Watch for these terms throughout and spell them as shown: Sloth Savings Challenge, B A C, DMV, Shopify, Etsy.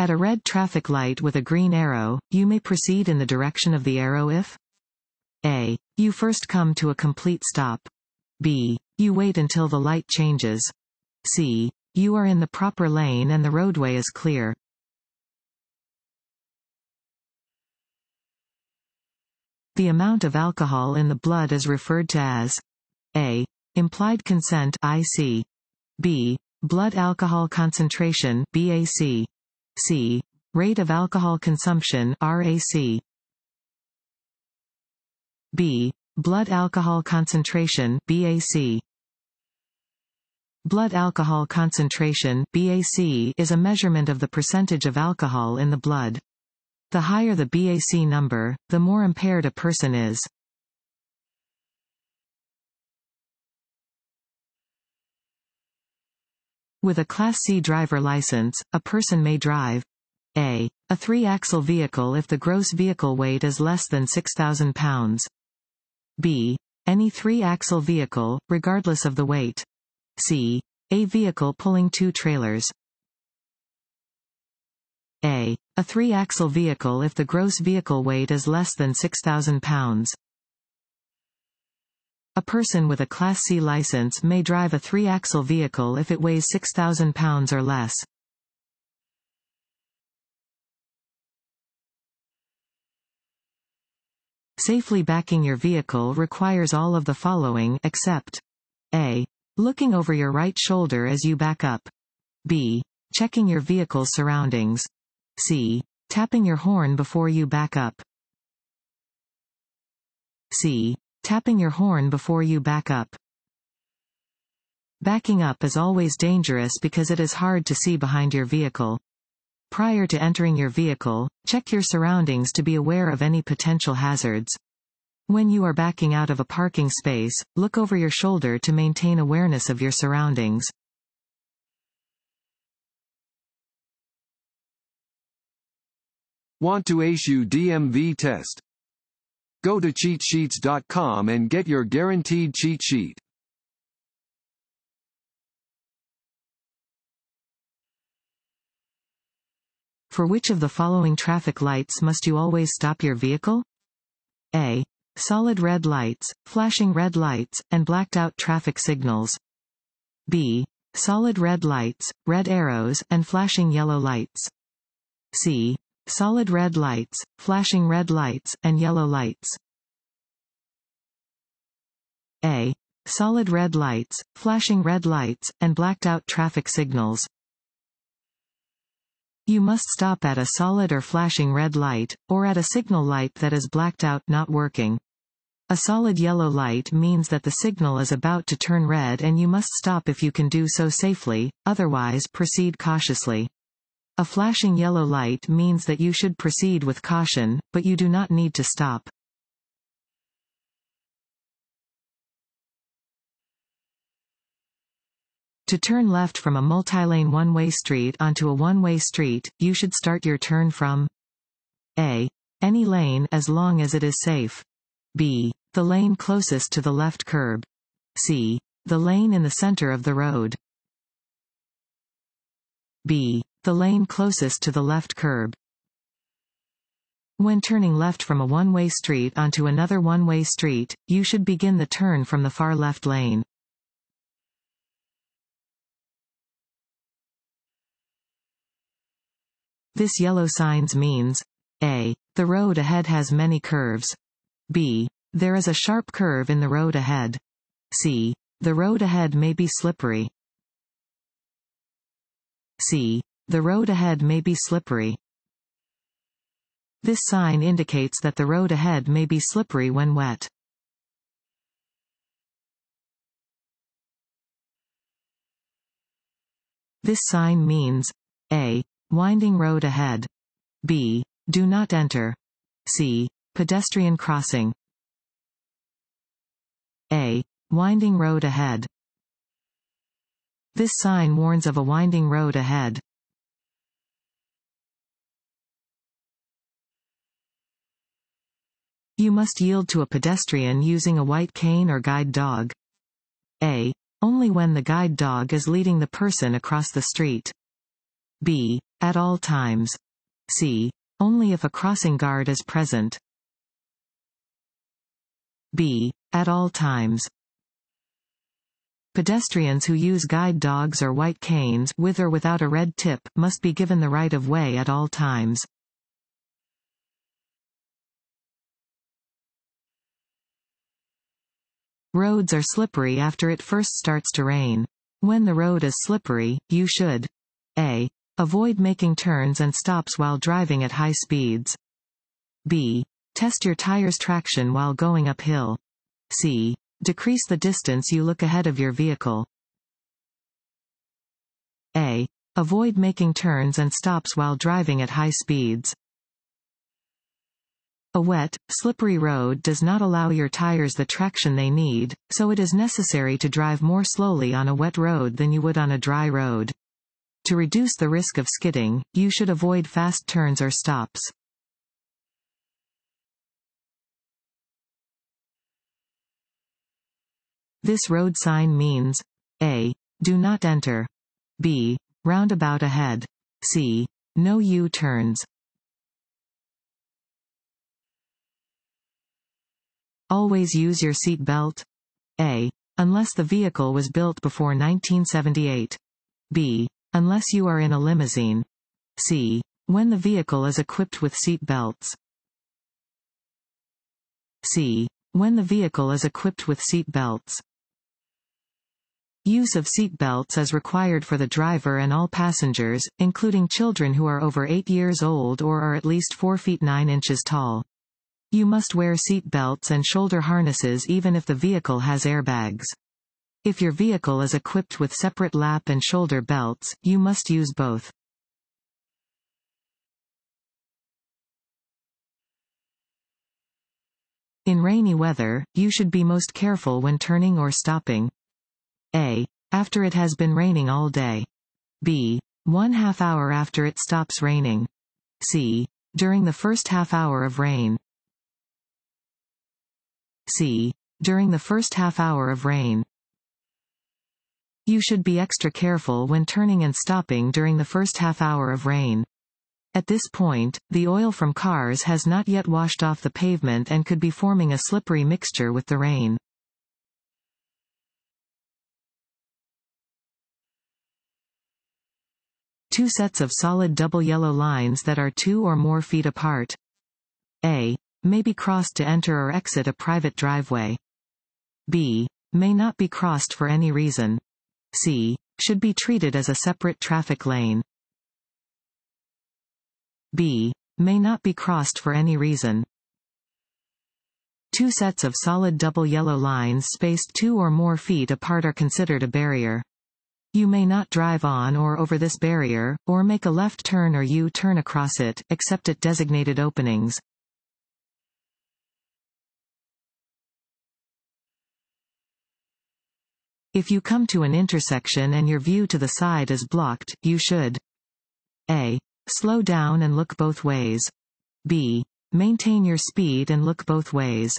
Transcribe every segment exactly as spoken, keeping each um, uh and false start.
At a red traffic light with a green arrow, you may proceed in the direction of the arrow if A. You first come to a complete stop. B. You wait until the light changes. C. You are in the proper lane and the roadway is clear. The amount of alcohol in the blood is referred to as A. Implied consent I C. B. Blood alcohol concentration B A C. C. Rate of alcohol consumption R A C. B. Blood alcohol concentration B A C. Blood alcohol concentration B A C is a measurement of the percentage of alcohol in the blood. The higher the B A C number, the more impaired a person is. With a Class C driver license, a person may drive A. A three-axle vehicle if the gross vehicle weight is less than six thousand pounds. B. Any three-axle vehicle, regardless of the weight. C. A vehicle pulling two trailers. A. A three-axle vehicle if the gross vehicle weight is less than six thousand pounds. A person with a Class C license may drive a three-axle vehicle if it weighs six thousand pounds or less. Safely backing your vehicle requires all of the following except A. Looking over your right shoulder as you back up. B. Checking your vehicle's surroundings. C. Tapping your horn before you back up. C. Tapping your horn before you back up. Backing up is always dangerous because it is hard to see behind your vehicle. Prior to entering your vehicle, check your surroundings to be aware of any potential hazards. When you are backing out of a parking space, look over your shoulder to maintain awareness of your surroundings. Want to issue D M V test? Go to cheat sheets dot com and get your guaranteed cheat sheet. For which of the following traffic lights must you always stop your vehicle? A. Solid red lights, flashing red lights, and blacked-out traffic signals. B. Solid red lights, red arrows, and flashing yellow lights. C. Solid red lights, flashing red lights, and yellow lights. A. Solid red lights, flashing red lights, and blacked-out traffic signals. You must stop at a solid or flashing red light, or at a signal light that is blacked out, not working. A solid yellow light means that the signal is about to turn red and you must stop if you can do so safely, otherwise proceed cautiously. A flashing yellow light means that you should proceed with caution, but you do not need to stop. To turn left from a multi-lane one-way street onto a one-way street, you should start your turn from A. Any lane as long as it is safe. B. The lane closest to the left curb. C. The lane in the center of the road. B. The lane closest to the left curb. When turning left from a one-way street onto another one-way street, you should begin the turn from the far left lane. This yellow signs means A. The road ahead has many curves. B. There is a sharp curve in the road ahead. C. The road ahead may be slippery. C. The road ahead may be slippery. This sign indicates that the road ahead may be slippery when wet. This sign means A. Winding road ahead. B. Do not enter. C. Pedestrian crossing. A. Winding road ahead. This sign warns of a winding road ahead. You must yield to a pedestrian using a white cane or guide dog. A. Only when the guide dog is leading the person across the street. B. At all times. C. Only if a crossing guard is present. B. At all times. Pedestrians who use guide dogs or white canes, with or without a red tip, must be given the right of way at all times. Roads are slippery after it first starts to rain. When the road is slippery, you should: A. Avoid making turns and stops while driving at high speeds. B. Test your tire's traction while going uphill. C. Decrease the distance you look ahead of your vehicle. A. Avoid making turns and stops while driving at high speeds. A wet, slippery road does not allow your tires the traction they need, so it is necessary to drive more slowly on a wet road than you would on a dry road. To reduce the risk of skidding, you should avoid fast turns or stops. This road sign means: A. Do not enter. B. Roundabout ahead. C. No U-turns. Always use your seat belt. A. Unless the vehicle was built before nineteen seventy-eight. B. Unless you are in a limousine. C. When the vehicle is equipped with seat belts. C. When the vehicle is equipped with seat belts. Use of seat belts is required for the driver and all passengers, including children who are over eight years old or are at least four feet nine inches tall. You must wear seat belts and shoulder harnesses even if the vehicle has airbags. If your vehicle is equipped with separate lap and shoulder belts, you must use both. In rainy weather, you should be most careful when turning or stopping. A. After it has been raining all day. B. One half hour after it stops raining. C. During the first half hour of rain. C. During the first half hour of rain. You should be extra careful when turning and stopping during the first half hour of rain. At this point, the oil from cars has not yet washed off the pavement and could be forming a slippery mixture with the rain. Two sets of solid double yellow lines that are two or more feet apart. A. May be crossed to enter or exit a private driveway. B. May not be crossed for any reason. C. Should be treated as a separate traffic lane. B. May not be crossed for any reason. Two sets of solid double yellow lines spaced two or more feet apart are considered a barrier. You may not drive on or over this barrier, or make a left turn or U-turn across it, except at designated openings. If you come to an intersection and your view to the side is blocked, you should: A. Slow down and look both ways. B. Maintain your speed and look both ways.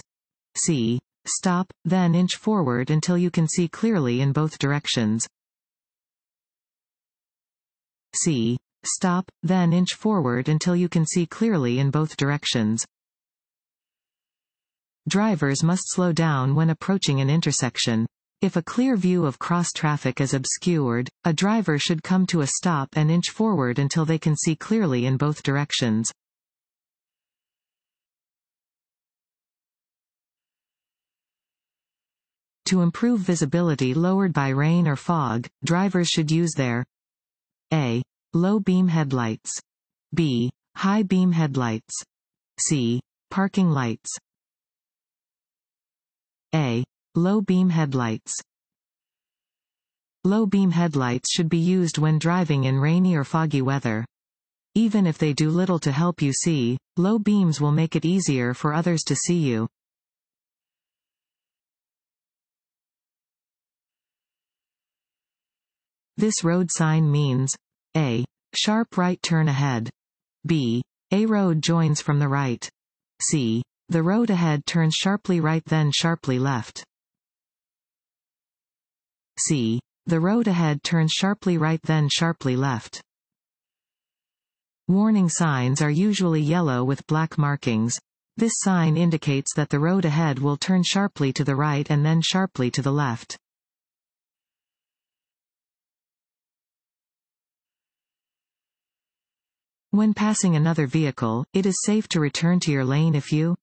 C. Stop, then inch forward until you can see clearly in both directions. C. Stop, then inch forward until you can see clearly in both directions. Drivers must slow down when approaching an intersection. If a clear view of cross traffic is obscured, a driver should come to a stop and inch forward until they can see clearly in both directions. To improve visibility lowered by rain or fog, drivers should use their: A. Low beam headlights. B. High beam headlights. C. Parking lights. A. Low beam headlights. Low beam headlights should be used when driving in rainy or foggy weather. Even if they do little to help you see, low beams will make it easier for others to see you. This road sign means: A. Sharp right turn ahead. B. A road joins from the right. C. The road ahead turns sharply right then sharply left. C. The road ahead turns sharply right then sharply left. Warning signs are usually yellow with black markings. This sign indicates that the road ahead will turn sharply to the right and then sharply to the left. When passing another vehicle, it is safe to return to your lane if you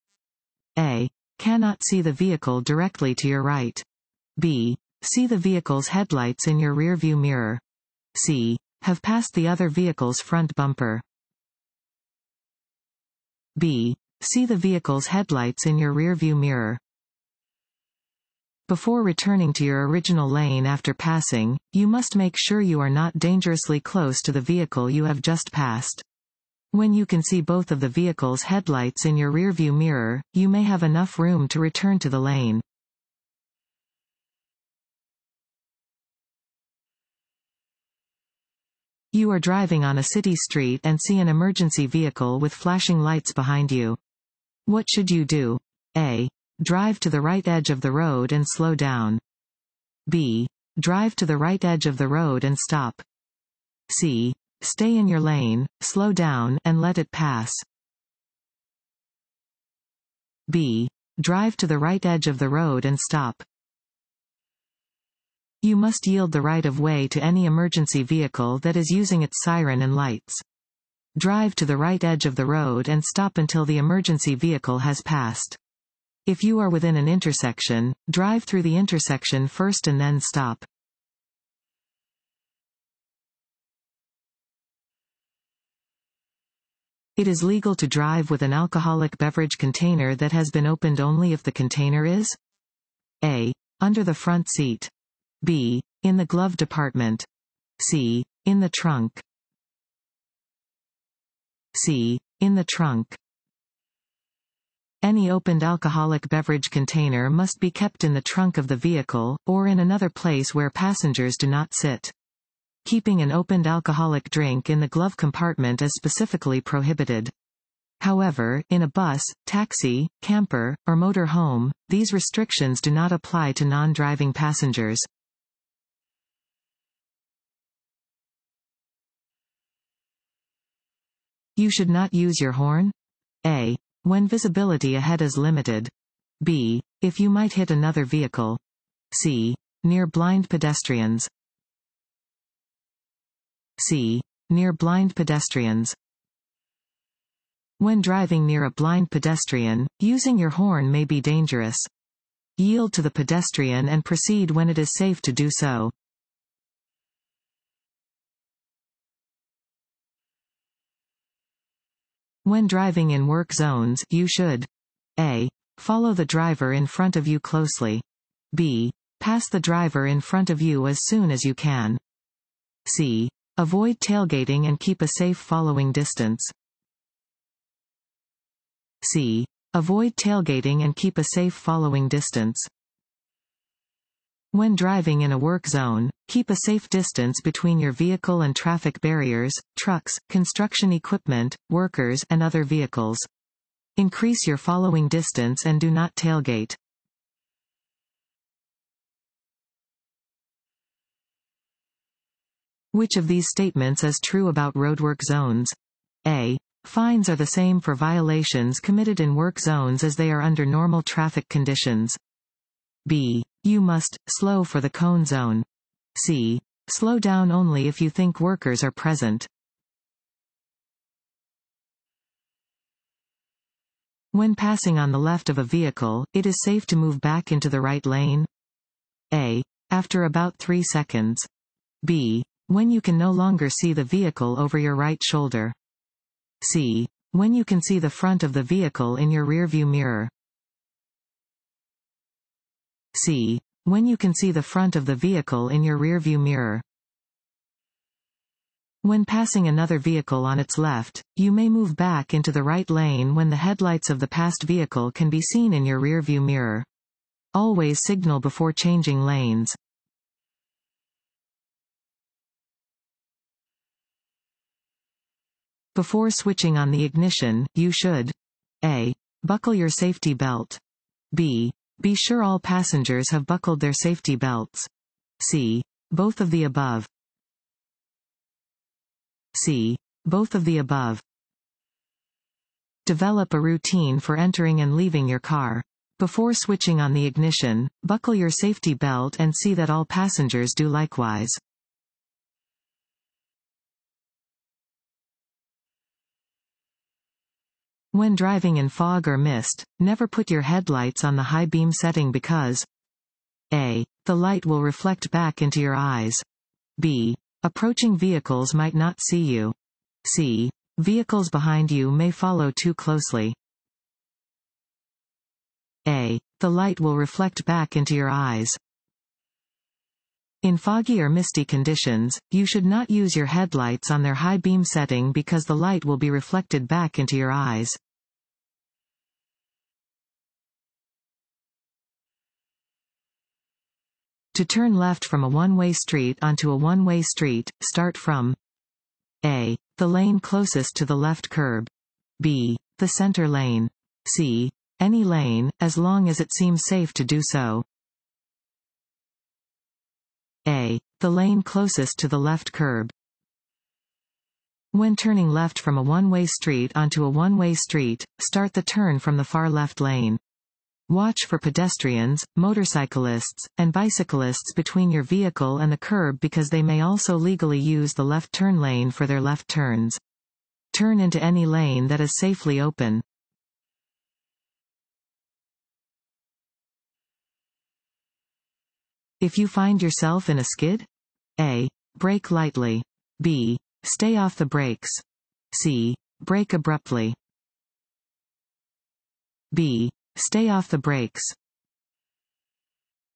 A. Cannot see the vehicle directly to your right. B. See the vehicle's headlights in your rearview mirror. C. Have passed the other vehicle's front bumper. B. See the vehicle's headlights in your rearview mirror. Before returning to your original lane after passing, you must make sure you are not dangerously close to the vehicle you have just passed. When you can see both of the vehicle's headlights in your rearview mirror, you may have enough room to return to the lane. You are driving on a city street and see an emergency vehicle with flashing lights behind you. What should you do? A. Drive to the right edge of the road and slow down. B. Drive to the right edge of the road and stop. C. Stay in your lane, slow down, and let it pass. B. Drive to the right edge of the road and stop. You must yield the right of way to any emergency vehicle that is using its siren and lights. Drive to the right edge of the road and stop until the emergency vehicle has passed. If you are within an intersection, drive through the intersection first and then stop. It is legal to drive with an alcoholic beverage container that has been opened only if the container is A. Under the front seat. B. In the glove compartment. C. In the trunk. C. In the trunk. Any opened alcoholic beverage container must be kept in the trunk of the vehicle, or in another place where passengers do not sit. Keeping an opened alcoholic drink in the glove compartment is specifically prohibited. However, in a bus, taxi, camper, or motor home, these restrictions do not apply to non-driving passengers. You should not use your horn. A. When visibility ahead is limited. B. If you might hit another vehicle. C. Near blind pedestrians. C. Near blind pedestrians. When driving near a blind pedestrian, using your horn may be dangerous. Yield to the pedestrian and proceed when it is safe to do so. When driving in work zones, you should A. Follow the driver in front of you closely. B. Pass the driver in front of you as soon as you can. C. Avoid tailgating and keep a safe following distance. C. Avoid tailgating and keep a safe following distance. When driving in a work zone, keep a safe distance between your vehicle and traffic barriers, trucks, construction equipment, workers, and other vehicles. Increase your following distance and do not tailgate. Which of these statements is true about roadwork zones? A. Fines are the same for violations committed in work zones as they are under normal traffic conditions. B. You must slow for the cone zone. C. Slow down only if you think workers are present. When passing on the left of a vehicle, it is safe to move back into the right lane. A. After about three seconds. B. When you can no longer see the vehicle over your right shoulder. C. When you can see the front of the vehicle in your rearview mirror. C. When you can see the front of the vehicle in your rearview mirror. When passing another vehicle on its left, you may move back into the right lane when the headlights of the past vehicle can be seen in your rearview mirror. Always signal before changing lanes. Before switching on the ignition, you should A. Buckle your safety belt. B. Be sure all passengers have buckled their safety belts. C. Both of the above. C. both of the above. Develop a routine for entering and leaving your car. Before switching on the ignition, buckle your safety belt and see that all passengers do likewise. When driving in fog or mist, never put your headlights on the high beam setting because A. The light will reflect back into your eyes. B. Approaching vehicles might not see you. C. Vehicles behind you may follow too closely. A. The light will reflect back into your eyes. In foggy or misty conditions, you should not use your headlights on their high beam setting because the light will be reflected back into your eyes. To turn left from a one-way street onto a one-way street, start from A. The lane closest to the left curb. B. The center lane. C. Any lane, as long as it seems safe to do so. A. The lane closest to the left curb. When turning left from a one-way street onto a one-way street, start the turn from the far left lane. Watch for pedestrians, motorcyclists, and bicyclists between your vehicle and the curb because they may also legally use the left turn lane for their left turns. Turn into any lane that is safely open. If you find yourself in a skid, A. Brake lightly. B. Stay off the brakes. C. Brake abruptly. B. Stay off the brakes.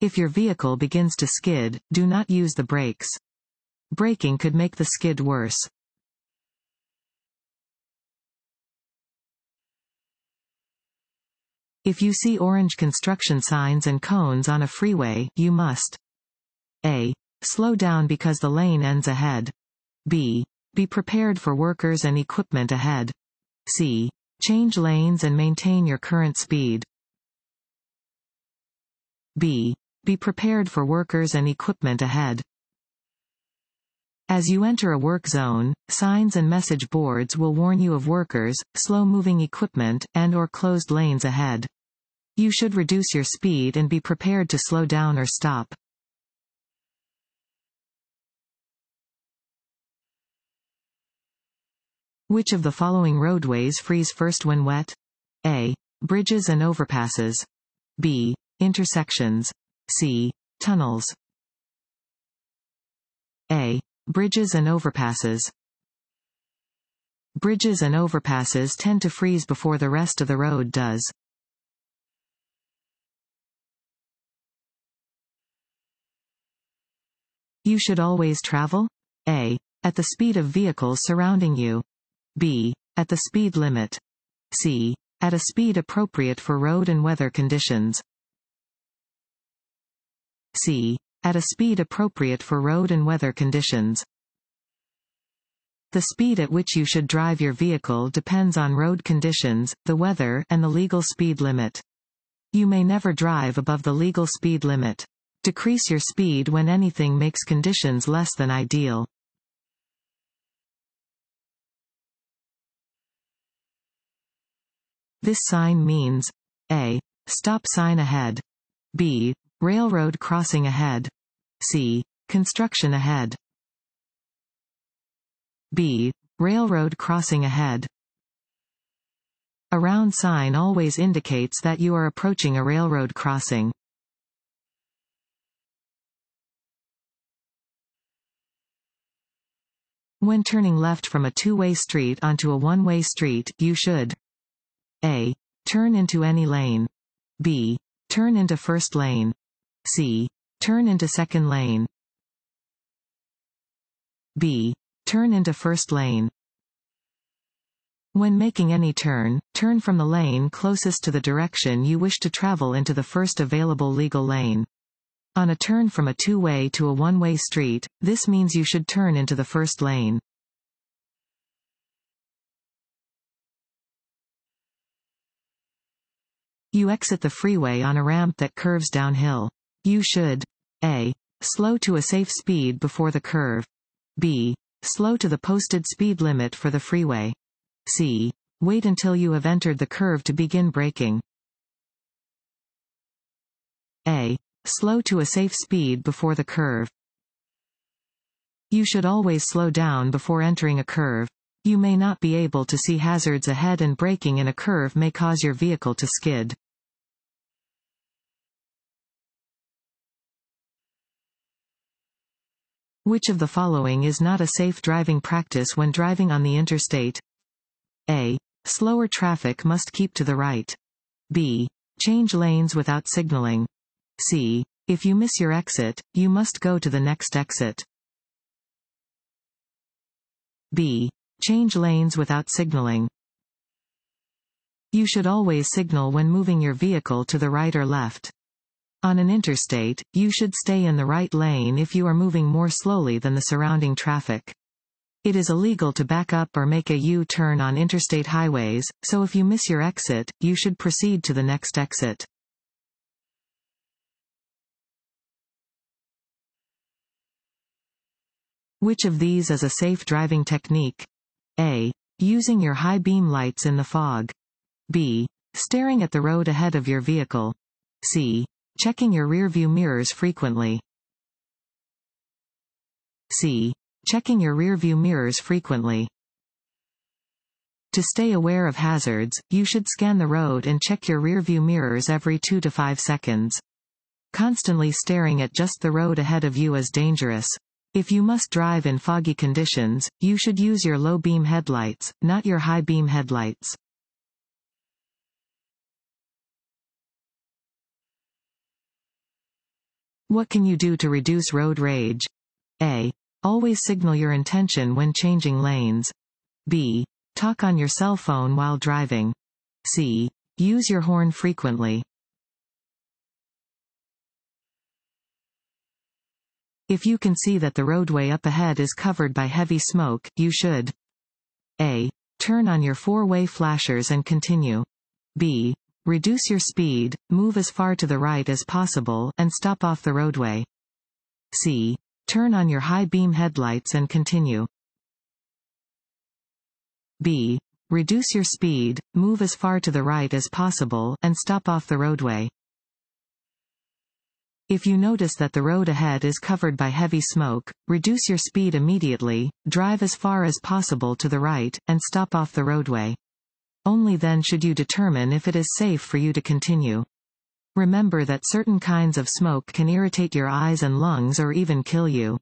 If your vehicle begins to skid, do not use the brakes. Braking could make the skid worse. If you see orange construction signs and cones on a freeway, you must A. Slow down because the lane ends ahead. B. Be prepared for workers and equipment ahead. C. Change lanes and maintain your current speed. B. Be prepared for workers and equipment ahead. As you enter a work zone, signs and message boards will warn you of workers, slow-moving equipment, and/or closed lanes ahead. You should reduce your speed and be prepared to slow down or stop. Which of the following roadways freeze first when wet? A. Bridges and overpasses. B. Intersections. C. Tunnels. A. Bridges and overpasses. Bridges and overpasses tend to freeze before the rest of the road does. You should always travel A. At the speed of vehicles surrounding you. B. At the speed limit. C. At a speed appropriate for road and weather conditions. C. At a speed appropriate for road and weather conditions. The speed at which you should drive your vehicle depends on road conditions, the weather, and the legal speed limit. You may never drive above the legal speed limit. Decrease your speed when anything makes conditions less than ideal. This sign means A. Stop sign ahead. B. Railroad crossing ahead. C. Construction ahead. B. Railroad crossing ahead. A round sign always indicates that you are approaching a railroad crossing. When turning left from a two-way street onto a one-way street, you should A. Turn into any lane. B. Turn into first lane. C. Turn into second lane. B. Turn into first lane. When making any turn, turn from the lane closest to the direction you wish to travel into the first available legal lane. On a turn from a two-way to a one-way street, this means you should turn into the first lane. You exit the freeway on a ramp that curves downhill. You should A. Slow to a safe speed before the curve. B. Slow to the posted speed limit for the freeway. C. Wait until you have entered the curve to begin braking. A. Slow to a safe speed before the curve. You should always slow down before entering a curve. You may not be able to see hazards ahead, and braking in a curve may cause your vehicle to skid. Which of the following is not a safe driving practice when driving on the interstate? A. Slower traffic must keep to the right. B. Change lanes without signaling. C. If you miss your exit, you must go to the next exit. B. Change lanes without signaling. You should always signal when moving your vehicle to the right or left. On an interstate, you should stay in the right lane if you are moving more slowly than the surrounding traffic. It is illegal to back up or make a U-turn on interstate highways, so if you miss your exit, you should proceed to the next exit. Which of these is a safe driving technique? A. Using your high beam lights in the fog. B. Staring at the road ahead of your vehicle. C. Checking your rearview mirrors frequently. C. Checking your rearview mirrors frequently. To stay aware of hazards, you should scan the road and check your rearview mirrors every two to five seconds. Constantly staring at just the road ahead of you is dangerous. If you must drive in foggy conditions, you should use your low beam headlights, not your high beam headlights. What can you do to reduce road rage? A. Always signal your intention when changing lanes. B. Talk on your cell phone while driving. C. Use your horn frequently. If you can see that the roadway up ahead is covered by heavy smoke, you should: A. Turn on your four-way flashers and continue. B. Reduce your speed, move as far to the right as possible, and stop off the roadway. C. Turn on your high beam headlights and continue. B. Reduce your speed, move as far to the right as possible, and stop off the roadway. If you notice that the road ahead is covered by heavy smoke, reduce your speed immediately, drive as far as possible to the right, and stop off the roadway. Only then should you determine if it is safe for you to continue. Remember that certain kinds of smoke can irritate your eyes and lungs or even kill you.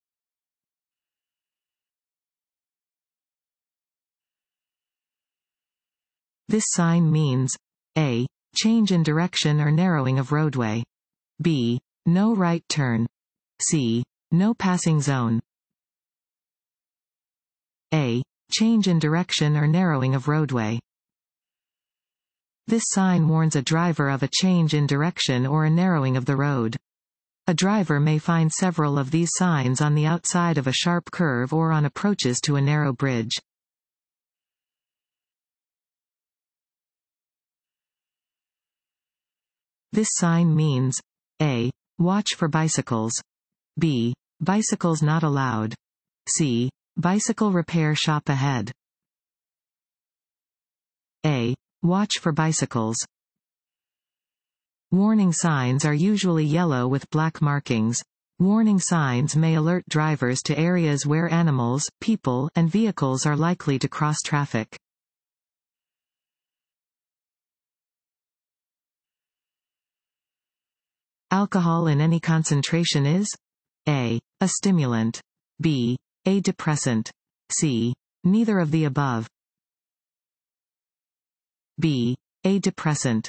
This sign means: A. Change in direction or narrowing of roadway. B. No right turn. C. No passing zone. A. Change in direction or narrowing of roadway. This sign warns a driver of a change in direction or a narrowing of the road. A driver may find several of these signs on the outside of a sharp curve or on approaches to a narrow bridge. This sign means: A. Watch for bicycles. B. Bicycles not allowed. C. Bicycle repair shop ahead. A. Watch for bicycles. Warning signs are usually yellow with black markings. Warning signs may alert drivers to areas where animals, people, and vehicles are likely to cross traffic. Alcohol in any concentration is: A. A stimulant. B. A depressant. C. Neither of the above. B. A depressant.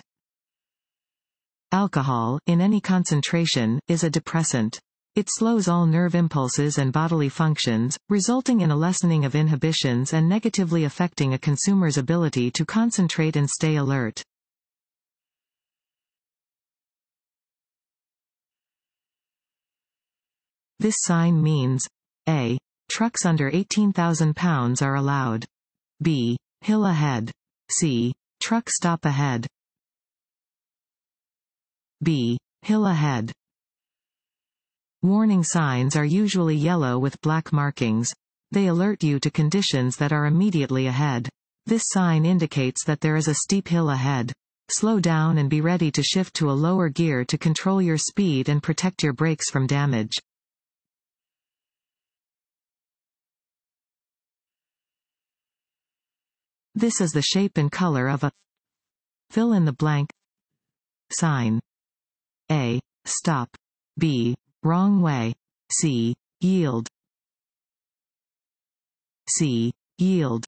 Alcohol, in any concentration, is a depressant. It slows all nerve impulses and bodily functions, resulting in a lessening of inhibitions and negatively affecting a consumer's ability to concentrate and stay alert. This sign means: A. Trucks under eighteen thousand pounds are allowed. B. Hill ahead. C. Truck stop ahead. B. Hill ahead. Warning signs are usually yellow with black markings. They alert you to conditions that are immediately ahead. This sign indicates that there is a steep hill ahead. Slow down and be ready to shift to a lower gear to control your speed and protect your brakes from damage. This is the shape and color of a fill in the blank sign. A. Stop. B. Wrong way. C. Yield. C. Yield.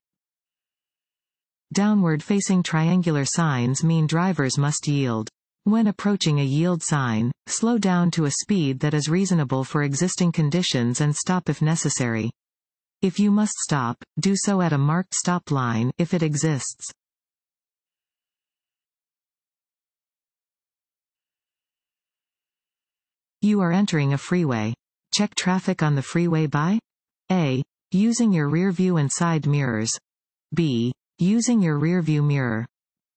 Downward-facing triangular signs mean drivers must yield. When approaching a yield sign, slow down to a speed that is reasonable for existing conditions and stop if necessary. If you must stop, do so at a marked stop line, if it exists. You are entering a freeway. Check traffic on the freeway by A. Using your rear view and side mirrors. B. Using your rear view mirror.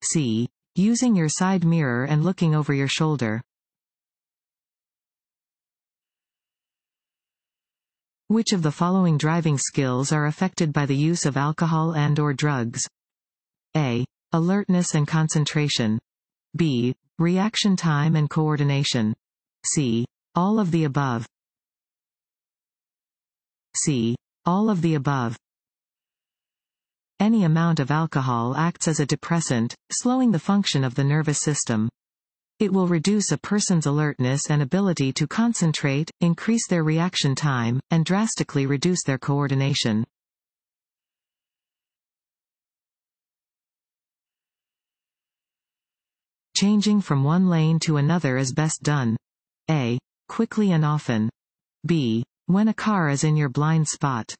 C. Using your side mirror and looking over your shoulder. Which of the following driving skills are affected by the use of alcohol and/or drugs? A. Alertness and concentration. B. Reaction time and coordination. C. All of the above. C. All of the above. Any amount of alcohol acts as a depressant, slowing the function of the nervous system. It will reduce a person's alertness and ability to concentrate, increase their reaction time, and drastically reduce their coordination. Changing from one lane to another is best done. A. Quickly and often. B. When a car is in your blind spot.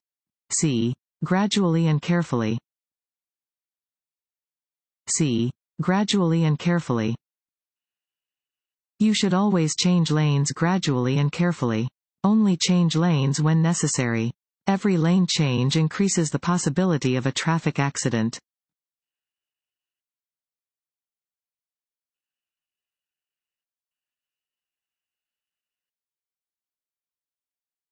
C. Gradually and carefully. C. Gradually and carefully. You should always change lanes gradually and carefully. Only change lanes when necessary. Every lane change increases the possibility of a traffic accident.